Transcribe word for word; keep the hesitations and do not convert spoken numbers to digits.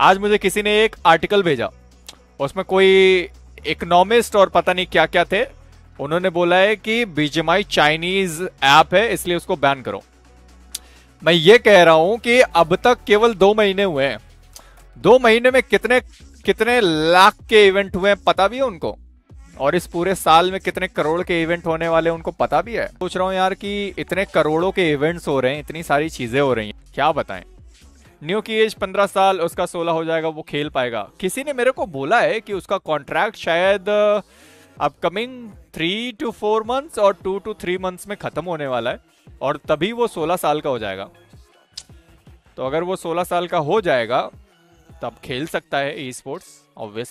आज मुझे किसी ने एक आर्टिकल भेजा, उसमें कोई इकोनॉमिस्ट और पता नहीं क्या क्या थे। उन्होंने बोला है कि बीजीएमआई चाइनीज ऐप है, इसलिए उसको बैन करो। मैं ये कह रहा हूं कि अब तक केवल दो महीने हुए हैं, दो महीने में कितने कितने लाख के इवेंट हुए हैं पता भी है उनको, और इस पूरे साल में कितने करोड़ के इवेंट होने वाले उनको पता भी है। सोच रहा हूँ यार कि इतने करोड़ों के इवेंट्स हो रहे हैं, इतनी सारी चीजें हो रही हैं, क्या बताएं। न्यू की एज पंद्रह साल, उसका सोलह हो जाएगा, वो खेल पाएगा। किसी ने मेरे को बोला है कि उसका कॉन्ट्रैक्ट शायद upcoming three two four months और टू टू थ्री मंथ्स में खत्म होने वाला है और तभी वो सोलह साल का हो जाएगा। तो अगर वो सोलह साल का हो जाएगा तब खेल सकता है ई स्पोर्ट्स ऑब्वियसली।